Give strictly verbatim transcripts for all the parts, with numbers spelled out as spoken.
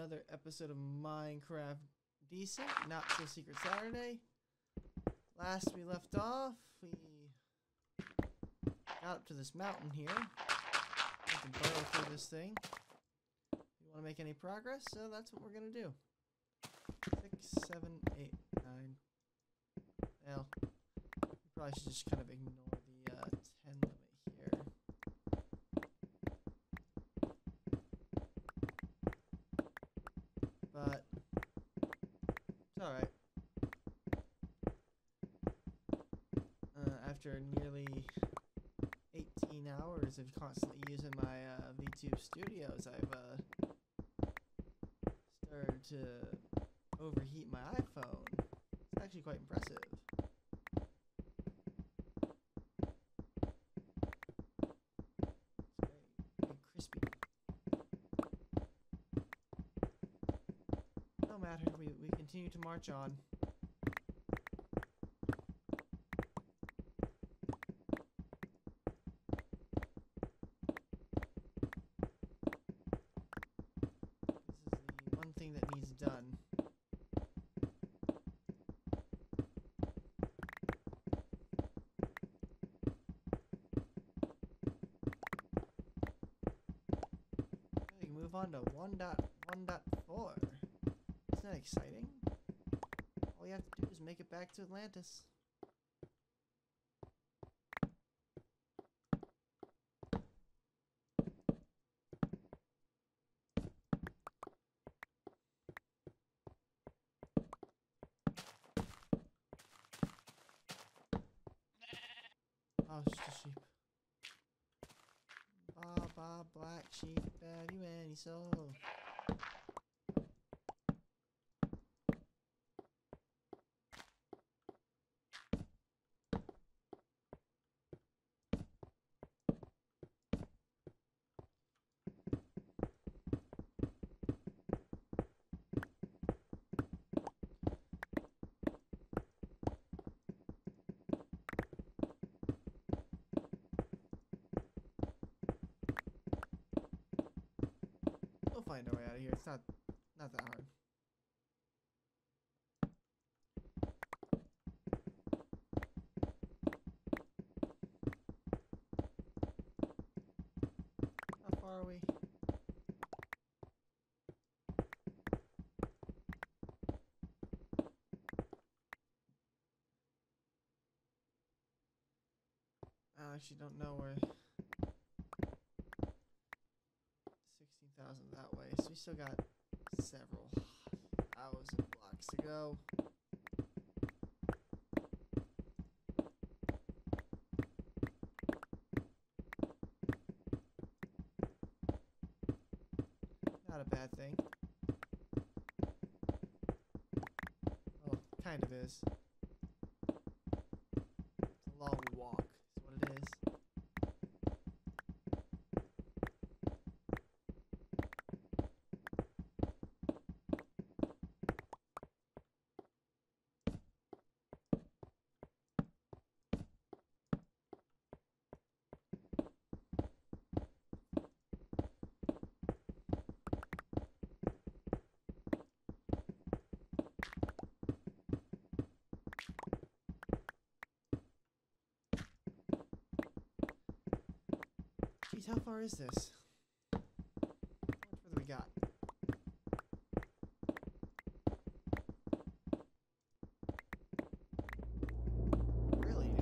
another episode of Minecraft Desync, Not So Secret Saturday. Last we left off, we got up to this mountain here. We can burrow through this thing. We want to make any progress, so that's what we're going to do. Six, seven, eight, nine. Well, we probably should just kind of ignore the uh, ten limit here. But it's alright. Uh, after nearly eighteen hours of constantly using my uh, VTube studios, I've uh, started to overheat my iPhone. It's actually quite impressive. It's very, very crispy. No matter, we, we continue to march on. This is the one thing that needs done. We can move on to one point one point four. Isn't that exciting? All you have to do is make it back to Atlantis. Oh, it's just a sheep. Ba ba black sheep, have you any soul? We'll find our way out of here. It's not not that hard. How far are we? I actually don't know where. sixteen thousand that way, so we still got several thousand blocks to go. Not a bad thing. Well, kind of is. It's a long walk, is what it is. How far is this? How much further we got? Really, dude?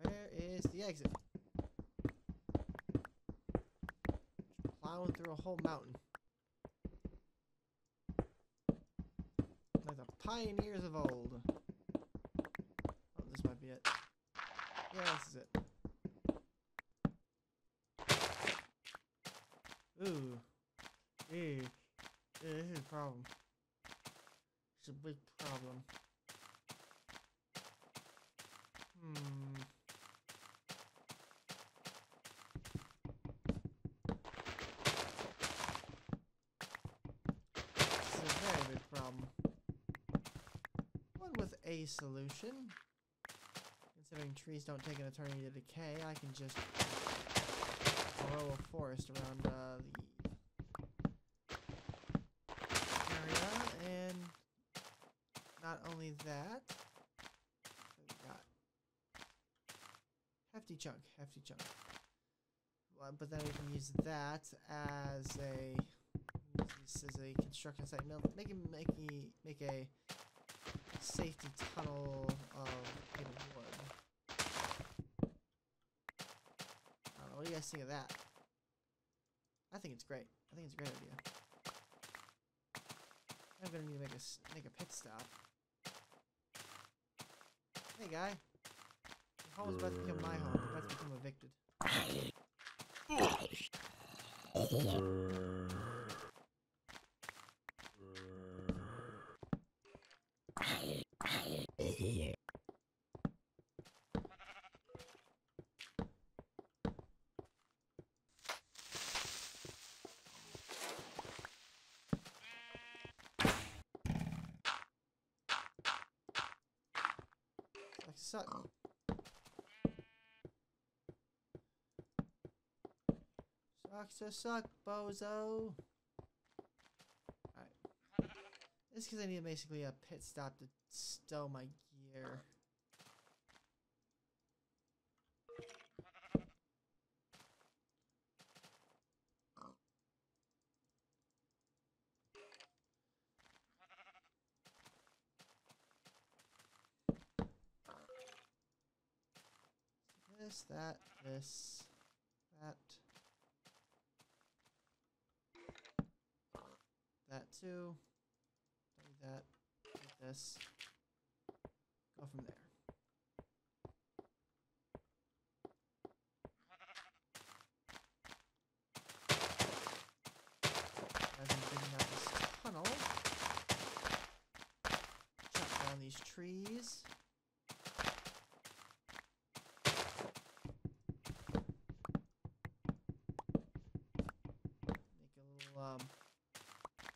Where is the exit? Just plowing through a whole mountain. Like the pioneers of old. be it. Yeah, this is it. Ooh. Ew. Yeah, this is a problem. It's a big problem. Hmm. It's a very big problem. One with a solution. Considering trees don't take an eternity to decay, I can just grow a forest around uh, the area, and not only that, we've got hefty chunk, hefty chunk. Well, but then we can use that as a this as a construction site. No, make it make a, make a safety tunnel of wood. What do you guys think of that? I think it's great. I think it's a great idea. I'm gonna need to make a make a pit stop. Hey guy, your home's about to become my home. You're about to become evicted. Suck. Suck, suck, suck, bozo. Alright. This is because I need basically a pit stop to stow my gear. This, that, this, that, that too, that, this, go from there. I've been digging out this tunnel, chop down these trees. Um,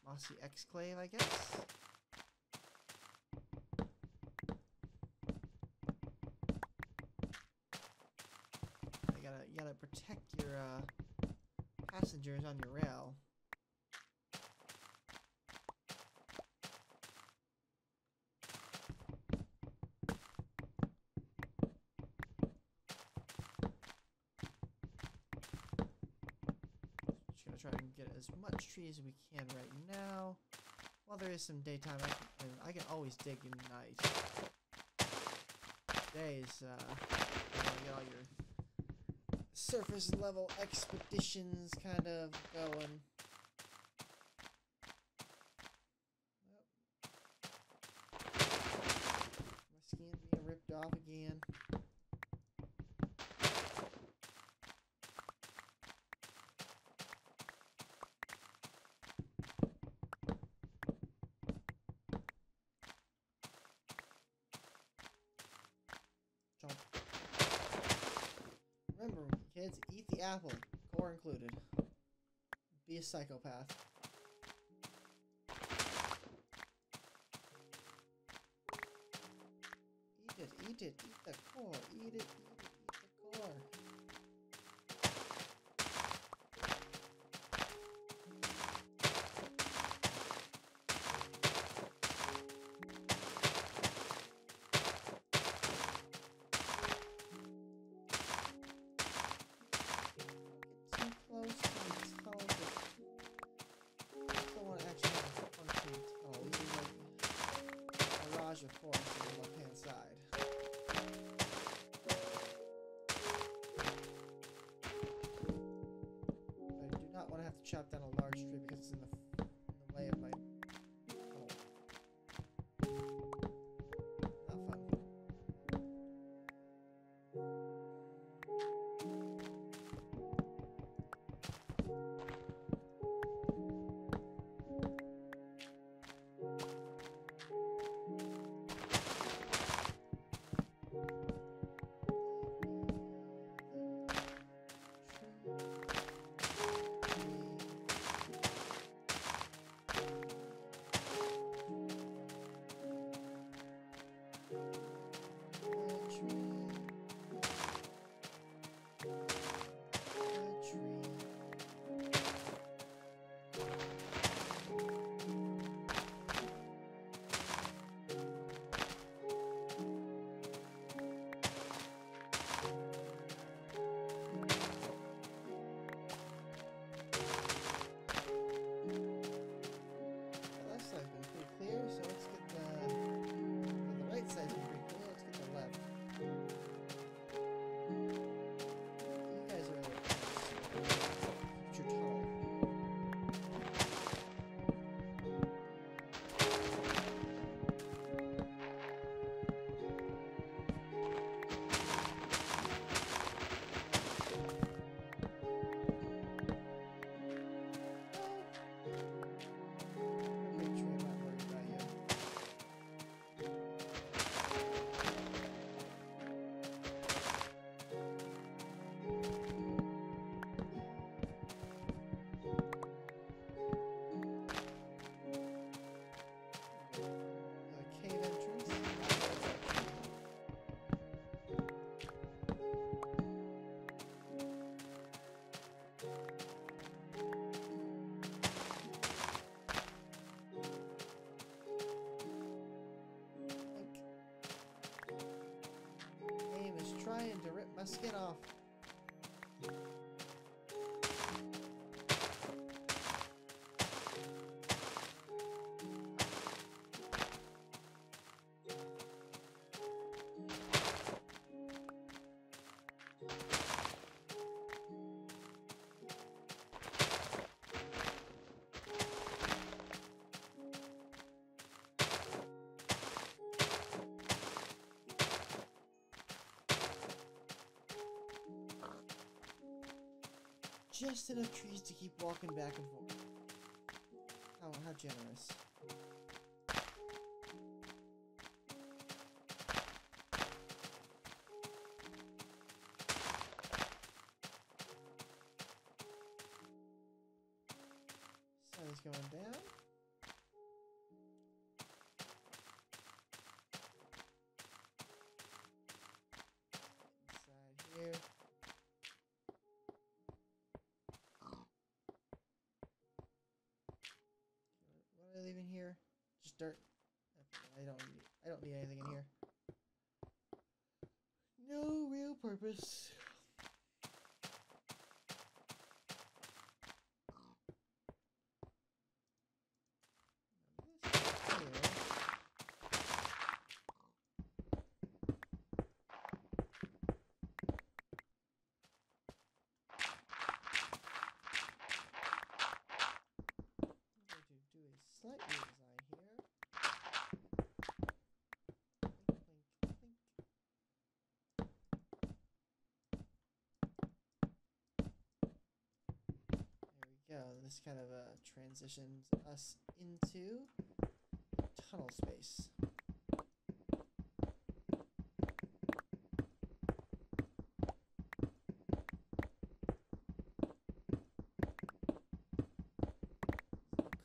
mossy exclave, I guess. You gotta, you gotta protect your uh, passengers on your rail. Try and get as much tree as we can right now. While there is some daytime, I can, I can always dig in the night. Days, uh, get all your surface level expeditions kind of going. My skin being ripped off again. Remember, kids, eat the apple, core included. Be a psychopath. Eat it, eat it, eat the core, eat it, eat it, eat the core. Of course, on the left-hand side. I do not want to have to chop down a large tree because it's in the, in the way of my home. Not fun. Trying to rip my skin off. Just enough trees to keep walking back and forth. Oh, how generous. Sun's going down. Inside here. Dirt. I don't need, I don't need anything in here. No real purpose. This kind of uh, transitions us into tunnel space.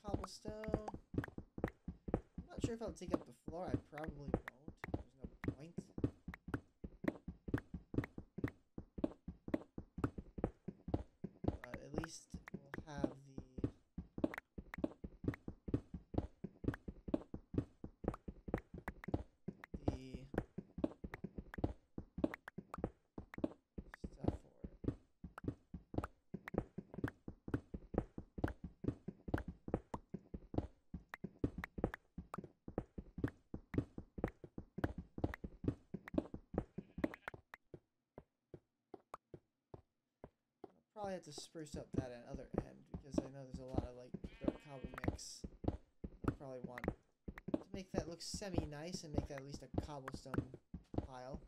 Cobblestone. I'm not sure if I'll take up the floor. I probably won't. There's no point. But at least we'll have. I have to spruce up that other end because I know there's a lot of like dark cobble mix. I probably want to make that look semi-nice and make that at least a cobblestone pile.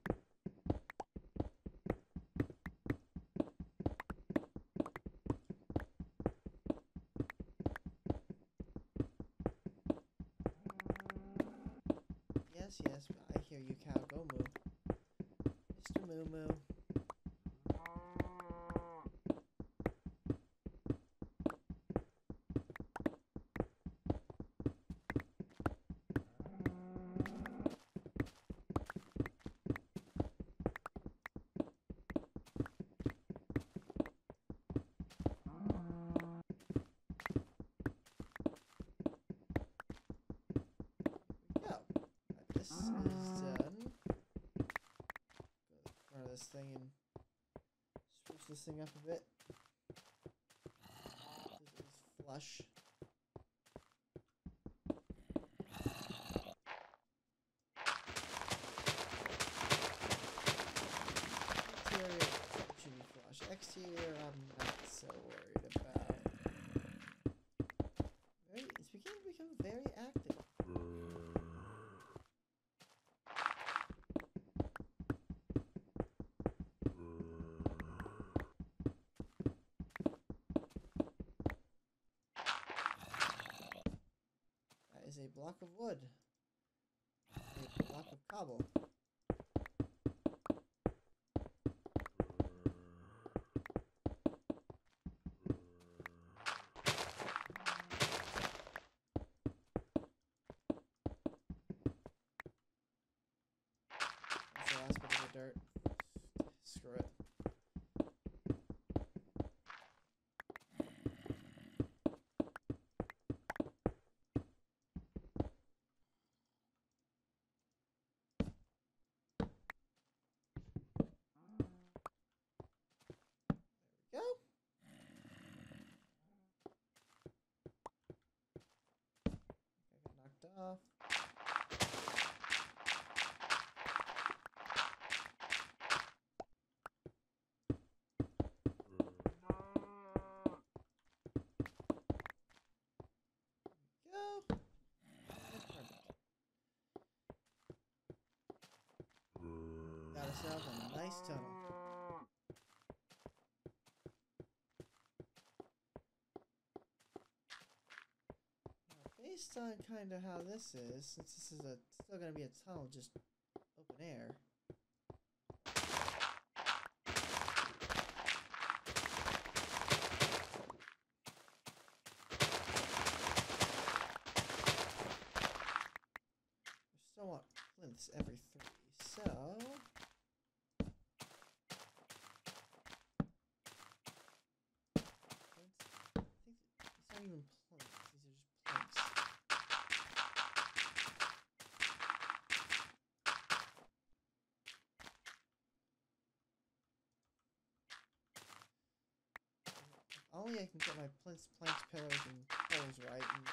Yes, yes, I hear you, cow. Go moo, Mister Moo Moo. this is done. Corner this thing and switch this thing up a bit. This is flush. Exterior should be flush. Exterior, I'm not so worried about. Very, it's beginning to become very active. That is a block of wood. A block of cobble. Dirt. Screw it. There we go. I got knocked off. Got ourselves a nice tunnel. Now, based on kind of how this is, since this is a still gonna be a tunnel, just open air. We still want plinths every three, so. Not even planks, these are just planks. If only I can get my planks, planks, pillars, and poles right. And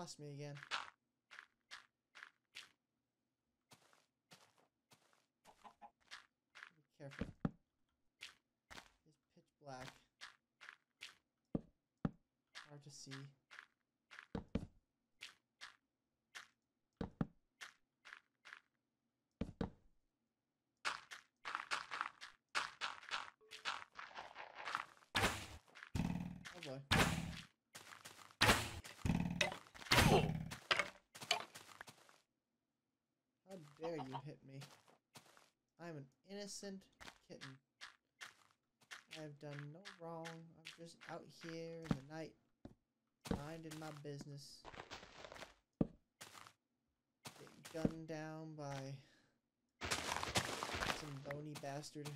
lost me again. Be careful. It's pitch black. Hard to see. Oh boy. How dare you hit me? I'm an innocent kitten. I have done no wrong. I'm just out here in the night, minding my business. Getting gunned down by some bony bastard.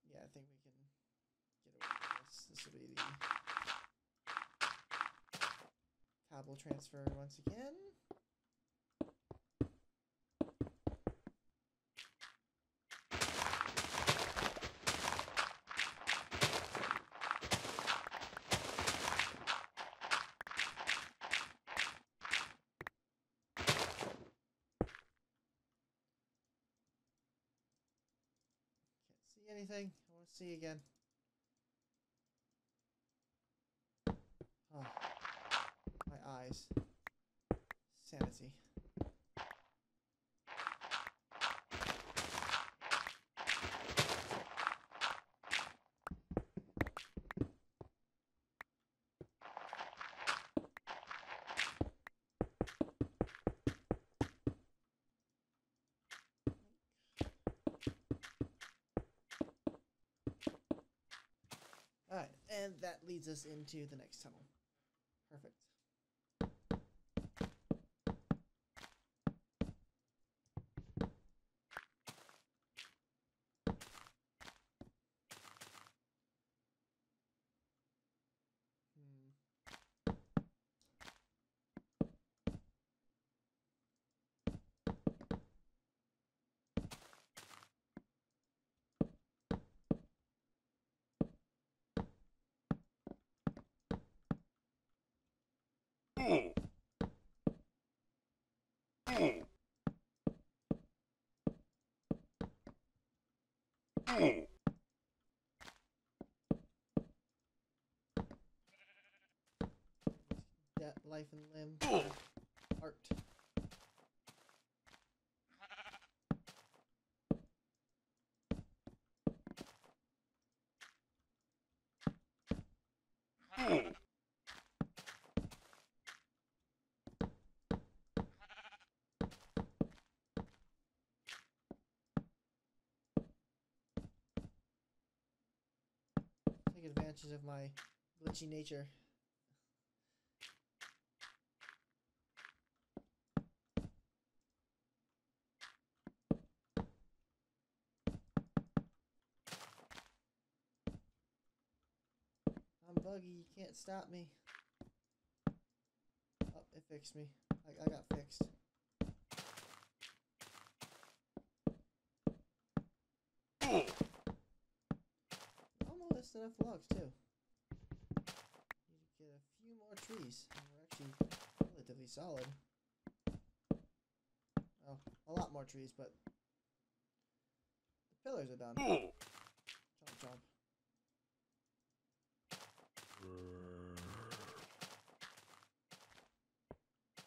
Yeah, I think we can get away with this. This will be the cobble transfer once again. anything? I want to see again. Oh, my eyes. Sanity. Alright, and that leads us into the next tunnel. Perfect. Hey. That life and limb art. Hey. Advantages of my glitchy nature. I'm buggy, you can't stop me. Oh, it fixed me. I, I got fixed. Enough logs too. Need to get a few more trees. And we're actually relatively solid. Oh, a lot more trees, but the pillars are done. Jump, jump.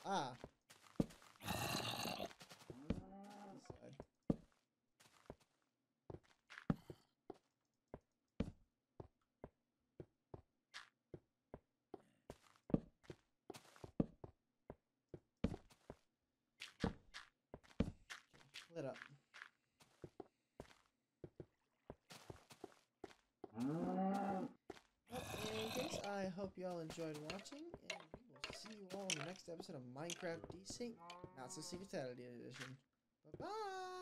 Ah. Lit up. Well, in case, I hope you all enjoyed watching, and we will see you all in the next episode of Minecraft Desync, Not So Secret Saturday edition. Bye bye!